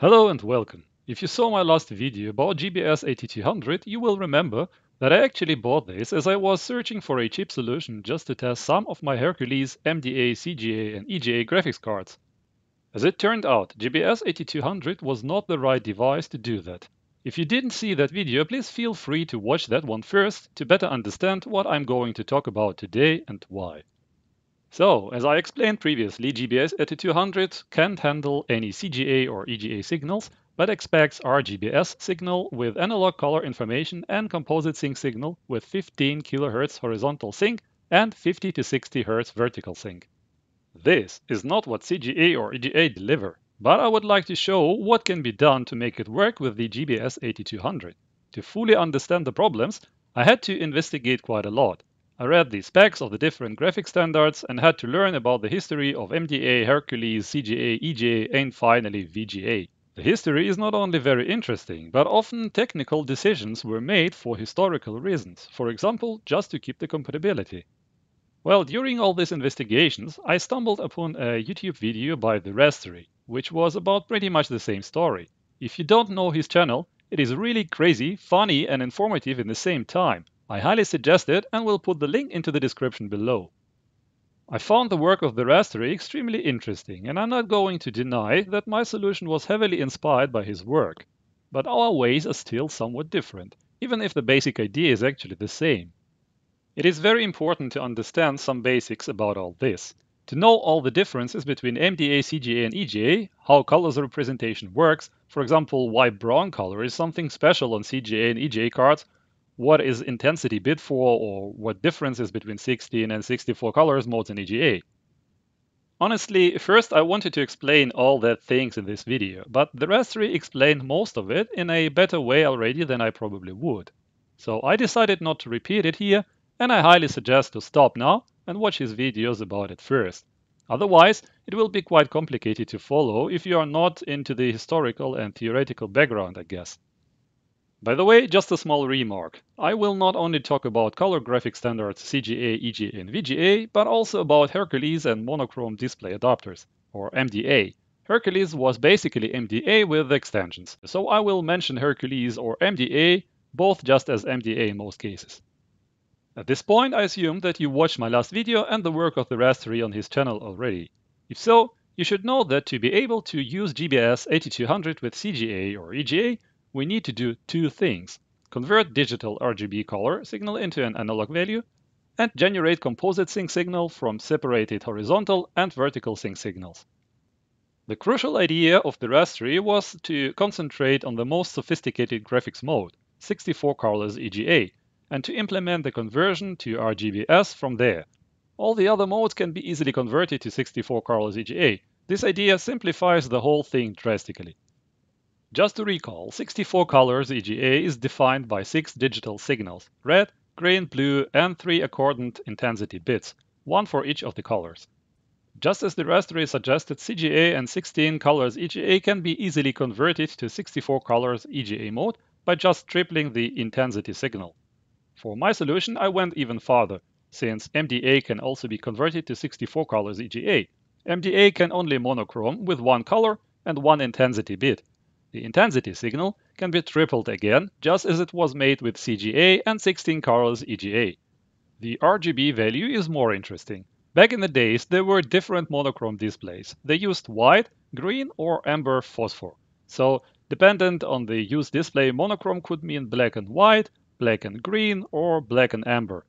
Hello and welcome. If you saw my last video about GBS 8200, you will remember that I actually bought this as I was searching for a cheap solution just to test some of my Hercules, MDA, CGA and EGA graphics cards. As it turned out, GBS 8200 was not the right device to do that. If you didn't see that video, please feel free to watch that one first to better understand what I'm going to talk about today and why. So, as I explained previously, GBS 8200 can't handle any CGA or EGA signals, but expects RGBS signal with analog color information and composite sync signal with 15 kHz horizontal sync and 50 to 60 Hz vertical sync. This is not what CGA or EGA deliver, but I would like to show what can be done to make it work with the GBS 8200. To fully understand the problems, I had to investigate quite a lot. I read the specs of the different graphic standards and had to learn about the history of MDA, Hercules, CGA, EGA and finally VGA. The history is not only very interesting, but often technical decisions were made for historical reasons, for example, just to keep the compatibility. Well, during all these investigations, I stumbled upon a YouTube video by TheRastery, which was about pretty much the same story. If you don't know his channel, it is really crazy, funny and informative in the same time. I highly suggest it and will put the link into the description below. I found the work of TheRastery extremely interesting, and I'm not going to deny that my solution was heavily inspired by his work. But our ways are still somewhat different, even if the basic idea is actually the same. It is very important to understand some basics about all this, to know all the differences between MDA, CGA and EGA, how colors representation works, for example, why brown color is something special on CGA and EGA cards, what is intensity bid for, or what difference is between 16 and 64 colors modes in EGA. Honestly, first I wanted to explain all that things in this video, but TheRastery explained most of it in a better way already than I probably would. So I decided not to repeat it here, and I highly suggest to stop now and watch his videos about it first. Otherwise, it will be quite complicated to follow if you are not into the historical and theoretical background, I guess. By the way, just a small remark. I will not only talk about color graphic standards CGA, EGA and VGA, but also about Hercules and monochrome display adapters, or MDA. Hercules was basically MDA with extensions, so I will mention Hercules or MDA, both just as MDA in most cases. At this point, I assume that you watched my last video and the work of TheRastery on his channel already. If so, you should know that to be able to use GBS 8200 with CGA or EGA, we need to do two things: convert digital RGB color signal into an analog value and generate composite sync signal from separated horizontal and vertical sync signals. The crucial idea of TheRastery was to concentrate on the most sophisticated graphics mode, 64 colors EGA, and to implement the conversion to RGBS from there. All the other modes can be easily converted to 64 colors EGA. This idea simplifies the whole thing drastically. Just to recall, 64 colors EGA is defined by 6 digital signals, red, green, blue and 3 accordant intensity bits, one for each of the colors. Just as TheRastery suggested, CGA and 16 colors EGA can be easily converted to 64 colors EGA mode by just tripling the intensity signal. For my solution, I went even farther, since MDA can also be converted to 64 colors EGA. MDA can only monochrome with one color and one intensity bit. The intensity signal can be tripled again, just as it was made with CGA and 16 colors EGA. The RGB value is more interesting. Back in the days, there were different monochrome displays. They used white, green or amber phosphor. So, dependent on the used display, monochrome could mean black and white, black and green or black and amber.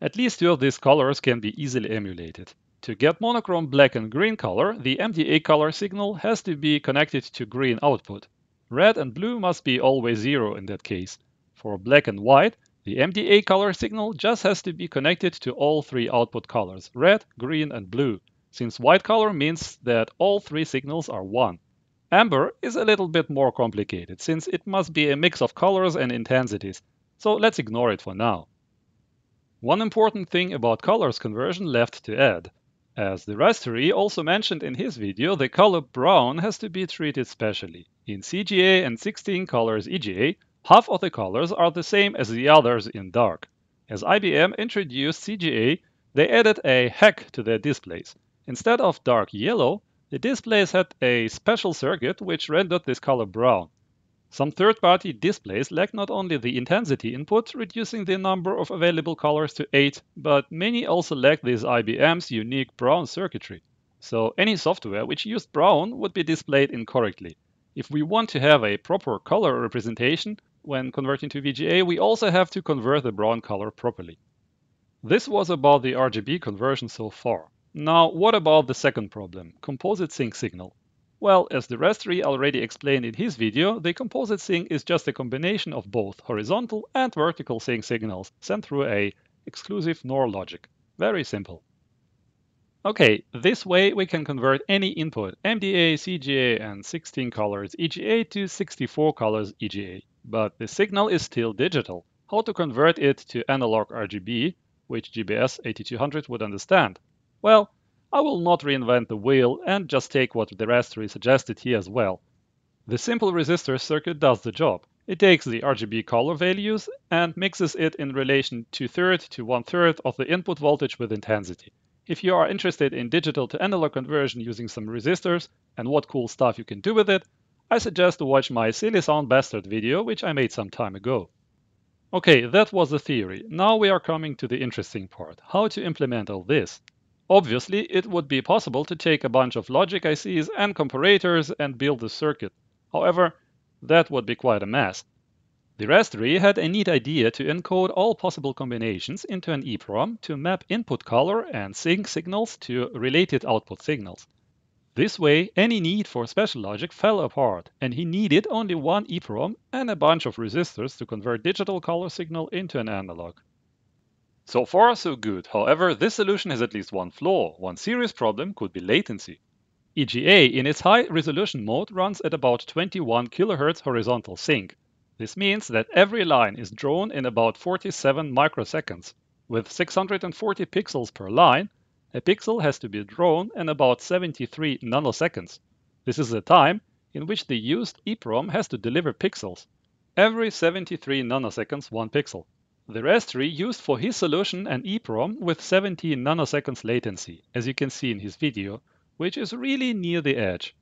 At least two of these colors can be easily emulated. To get monochrome black and green color, the MDA color signal has to be connected to green output. Red and blue must be always 0 in that case. For black and white, the MDA color signal just has to be connected to all 3 output colors, red, green and blue, since white color means that all 3 signals are 1. Amber is a little bit more complicated, since it must be a mix of colors and intensities, so let's ignore it for now. One important thing about colors conversion left to add. As TheRastery also mentioned in his video, the color brown has to be treated specially. In CGA and 16 colors EGA, half of the colors are the same as the others in dark. As IBM introduced CGA, they added a hack to their displays. Instead of dark yellow, The displays had a special circuit which rendered this color brown. Some third-party displays lack not only the intensity input, reducing the number of available colors to 8, but many also lack these IBM's unique brown circuitry. So any software which used brown would be displayed incorrectly. If we want to have a proper color representation when converting to VGA, we also have to convert the brown color properly. This was about the RGB conversion so far. Now, what about the second problem, composite sync signal? Well, as TheRastery already explained in his video, the composite sync is just a combination of both horizontal and vertical sync signals sent through a exclusive NOR logic. Very simple. Okay, this way we can convert any input, MDA, CGA and 16 colors EGA to 64 colors EGA. But the signal is still digital. How to convert it to analog RGB, which GBS 8200 would understand? Well, I will not reinvent the wheel and just take what TheRastery suggested here as well. The simple resistor circuit does the job. It takes the RGB color values and mixes it in relation 2/3 to 1/3 of the input voltage with intensity. If you are interested in digital to analog conversion using some resistors and what cool stuff you can do with it, I suggest to watch my Silly Sound Bastard video, which I made some time ago. Okay, that was the theory. Now we are coming to the interesting part, how to implement all this. Obviously, it would be possible to take a bunch of logic ICs and comparators and build a circuit. However, that would be quite a mess. TheRastery had a neat idea to encode all possible combinations into an EEPROM to map input color and sync signals to related output signals. This way, any need for special logic fell apart, and he needed only one EEPROM and a bunch of resistors to convert digital color signal into an analog. So far, so good. However, this solution has at least one flaw. One serious problem could be latency. EGA in its high resolution mode runs at about 21 kHz horizontal sync. This means that every line is drawn in about 47 microseconds. With 640 pixels per line, a pixel has to be drawn in about 73 nanoseconds. This is the time in which the used EEPROM has to deliver pixels. Every 73 nanoseconds, one pixel. TheRastery used for his solution an EEPROM with 17 nanoseconds latency, as you can see in his video, which is really near the edge.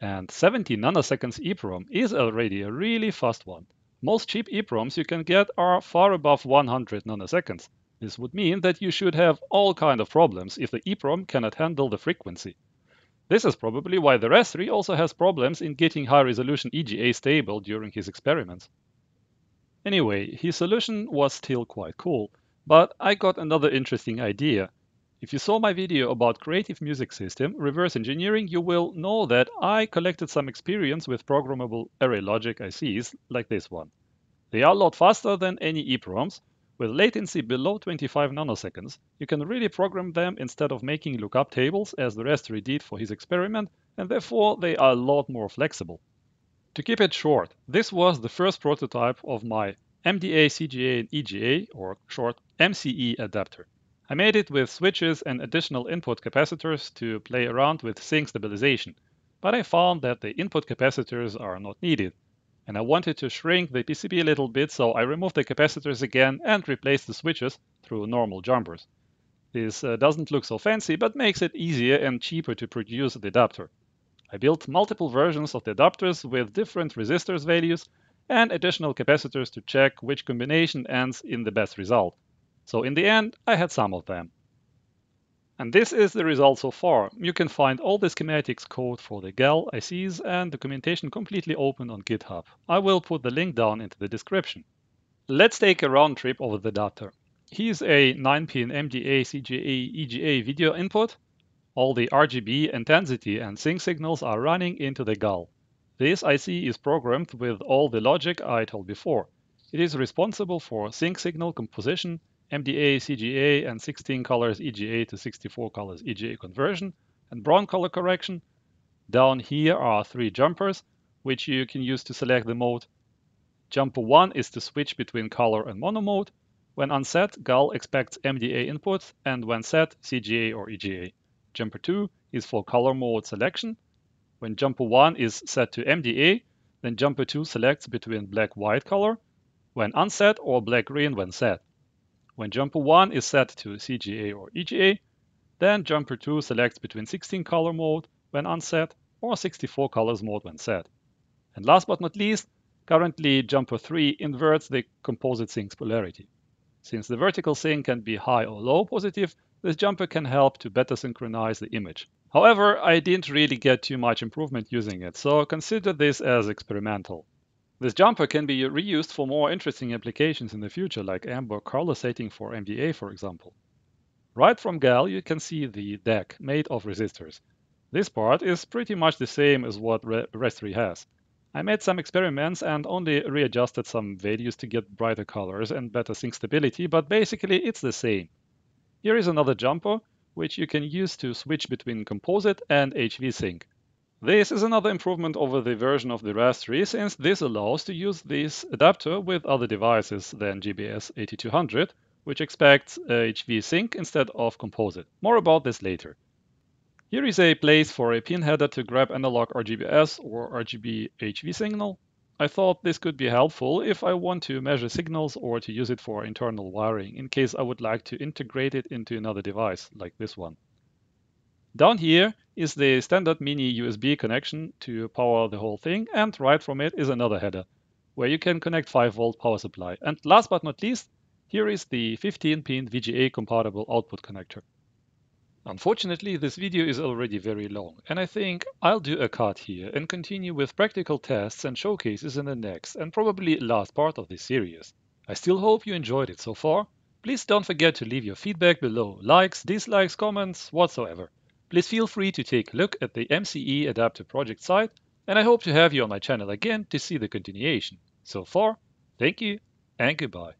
And 17 nanoseconds EEPROM is already a really fast one. Most cheap EEPROMs you can get are far above 100 nanoseconds. This would mean that you should have all kinds of problems if the EEPROM cannot handle the frequency. This is probably why TheRastery also has problems in getting high-resolution EGA stable during his experiments. Anyway, his solution was still quite cool, but I got another interesting idea. If you saw my video about Creative Music System, reverse engineering, you will know that I collected some experience with programmable array logic ICs like this one. They are a lot faster than any EEPROMs. With latency below 25 nanoseconds, you can really program them instead of making lookup tables as TheRastery did for his experiment, and therefore they are a lot more flexible. To keep it short, this was the first prototype of my MDA, CGA and EGA, or short MCE adapter. I made it with switches and additional input capacitors to play around with sync stabilization, but I found that the input capacitors are not needed, and I wanted to shrink the PCB a little bit, so I removed the capacitors again and replaced the switches through normal jumpers. This doesn't look so fancy, but makes it easier and cheaper to produce the adapter. I built multiple versions of the adapters with different resistors values and additional capacitors to check which combination ends in the best result. So in the end, I had some of them. And this is the result so far. You can find all the schematics code for the GAL, ICs and documentation completely open on GitHub. I will put the link down into the description. Let's take a round trip over the adapter. Here's a 9-pin MDA, CGA, EGA video input. All the RGB, intensity and sync signals are running into the GAL. This IC is programmed with all the logic I told before. It is responsible for sync signal composition, MDA, CGA and 16 colors EGA to 64 colors EGA conversion and brown color correction. Down here are 3 jumpers, which you can use to select the mode. Jumper 1 is to switch between color and mono mode. When unset, GAL expects MDA inputs, and when set, CGA or EGA. Jumper 2 is for color mode selection. When jumper 1 is set to MDA, then jumper 2 selects between black-white color when unset or black-green when set. When jumper 1 is set to CGA or EGA, then jumper 2 selects between 16 color mode when unset or 64 colors mode when set. And last but not least, currently jumper 3 inverts the composite sync's polarity. Since the vertical sync can be high or low positive, this jumper can help to better synchronize the image. However, I didn't really get too much improvement using it, so consider this as experimental. This jumper can be reused for more interesting applications in the future, like amber color setting for MDA, for example. Right from GAL you can see the deck made of resistors. This part is pretty much the same as what TheRastery has. I made some experiments and only readjusted some values to get brighter colors and better sync stability, but basically it's the same. Here is another jumper, which you can use to switch between composite and HV sync. This is another improvement over the version of TheRastery, since this allows to use this adapter with other devices than GBS 8200, which expects HV sync instead of composite. More about this later. Here is a place for a pin header to grab analog RGBS or RGB HV signal. I thought this could be helpful if I want to measure signals or to use it for internal wiring, in case I would like to integrate it into another device, like this one. Down here is the standard mini USB connection to power the whole thing, and right from it is another header, where you can connect 5V power supply. And last but not least, here is the 15-pin VGA compatible output connector. Unfortunately, this video is already very long, and I think I'll do a cut here and continue with practical tests and showcases in the next and probably last part of this series. I still hope you enjoyed it so far. Please don't forget to leave your feedback below, likes, dislikes, comments, whatsoever. Please feel free to take a look at the MCE adapter project site, and I hope to have you on my channel again to see the continuation. So far, thank you and goodbye.